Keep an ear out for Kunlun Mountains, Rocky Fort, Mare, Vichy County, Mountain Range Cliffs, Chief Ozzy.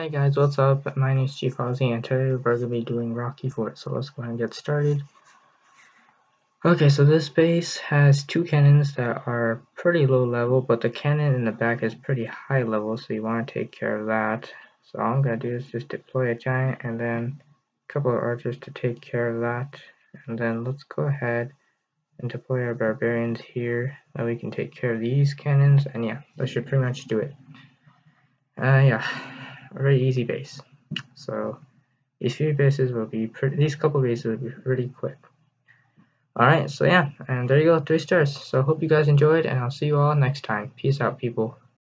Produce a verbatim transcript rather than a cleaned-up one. Hey guys, what's up? My name is Chief Ozzy, and today we're going to be doing Rocky Fort, so let's go ahead and get started. Okay, so this base has two cannons that are pretty low level, but the cannon in the back is pretty high level, so you want to take care of that. So all I'm going to do is just deploy a giant and then a couple of archers to take care of that. And then let's go ahead and deploy our barbarians here. Now we can take care of these cannons, and yeah, that should pretty much do it. Uh, yeah. A very easy base. So these few bases will be pretty, these couple bases will be pretty quick. Alright, so yeah, and there you go, three stars. So hope you guys enjoyed, and I'll see you all next time. Peace out, people.